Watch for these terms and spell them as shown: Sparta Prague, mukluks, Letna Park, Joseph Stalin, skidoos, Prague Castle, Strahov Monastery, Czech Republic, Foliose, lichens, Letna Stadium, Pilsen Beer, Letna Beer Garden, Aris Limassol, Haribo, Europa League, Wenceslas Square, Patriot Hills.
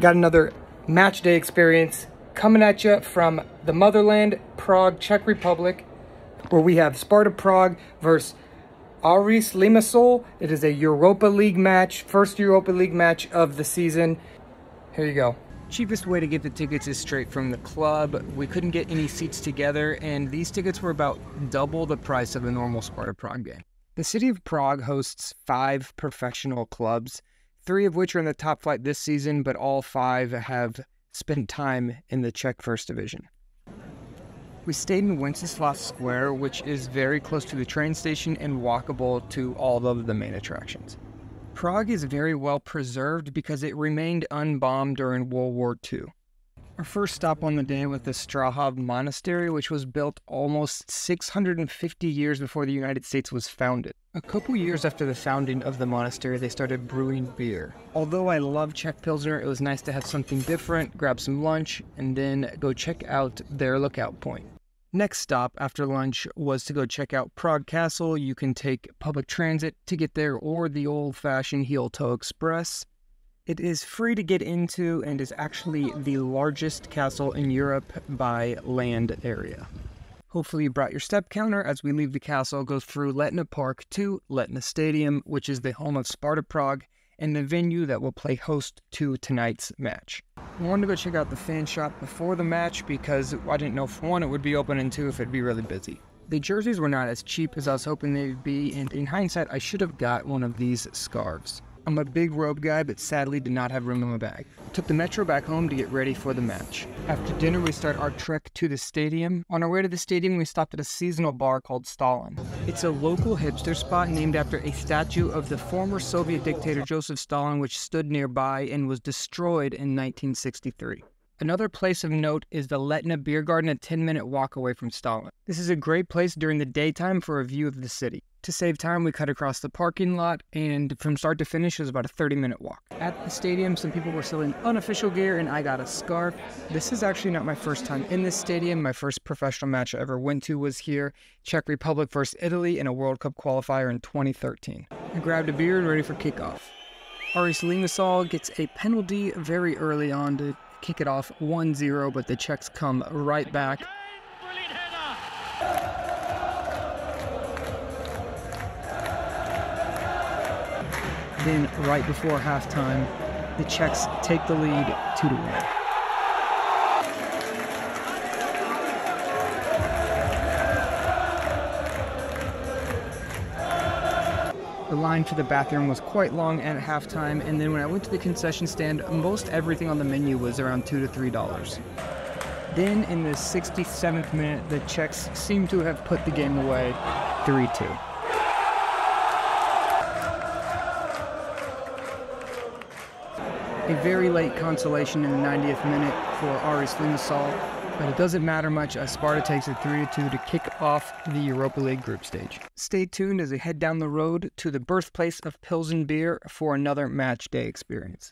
Got another match day experience coming at you from the motherland, Prague, Czech Republic, where we have Sparta Prague versus Aris Limassol. It is a Europa League match, first Europa League match of the season. Here you go. Cheapest way to get the tickets is straight from the club. We couldn't get any seats together, and these tickets were about double the price of a normal Sparta Prague game. The city of Prague hosts 5 professional clubs, 3 of which are in the top flight this season, but all 5 have spent time in the Czech First Division. We stayed in Wenceslas Square, which is very close to the train station and walkable to all of the main attractions. Prague is very well preserved because it remained unbombed during World War II. Our first stop on the day was the Strahov Monastery, which was built almost 650 years before the United States was founded. A couple years after the founding of the monastery, they started brewing beer. Although I love Czech Pilsner, it was nice to have something different, grab some lunch, and then go check out their lookout point. Next stop after lunch was to go check out Prague Castle. You can take public transit to get there or the old-fashioned heel-toe express. It is free to get into and is actually the largest castle in Europe by land area. Hopefully you brought your step counter as we leave the castle, go through Letna Park to Letna Stadium, which is the home of Sparta Prague and the venue that will play host to tonight's match. I wanted to go check out the fan shop before the match because I didn't know, for one, it would be open, and 2, if it'd be really busy. The jerseys were not as cheap as I was hoping they'd be, and in hindsight, I should have got one of these scarves. I'm a big robe guy, but sadly did not have room in my bag. Took the metro back home to get ready for the match. After dinner, we start our trek to the stadium. On our way to the stadium, we stopped at a seasonal bar called Stalin. It's a local hipster spot named after a statue of the former Soviet dictator Joseph Stalin, which stood nearby and was destroyed in 1963. Another place of note is the Letna Beer Garden, a 10-minute walk away from Stalin. This is a great place during the daytime for a view of the city. To save time, we cut across the parking lot, and from start to finish, it was about a 30-minute walk. At the stadium, some people were selling unofficial gear, and I got a scarf. This is actually not my first time in this stadium. My first professional match I ever went to was here, Czech Republic versus Italy in a World Cup qualifier in 2013. I grabbed a beer and ready for kickoff. Aris Limassol gets a penalty very early on to kick it off 1-0, but the Czechs come right back. Then, right before halftime, the Czechs take the lead 2-1. The line for the bathroom was quite long at halftime, and then when I went to the concession stand, most everything on the menu was around $2 to $3. Then in the 67th minute, the Czechs seemed to have put the game away 3-2. A very late consolation in the 90th minute for Aris Limassol, but it doesn't matter much as Sparta takes it 3-2 to kick off the Europa League group stage. Stay tuned as we head down the road to the birthplace of Pilsen Beer for another match day experience.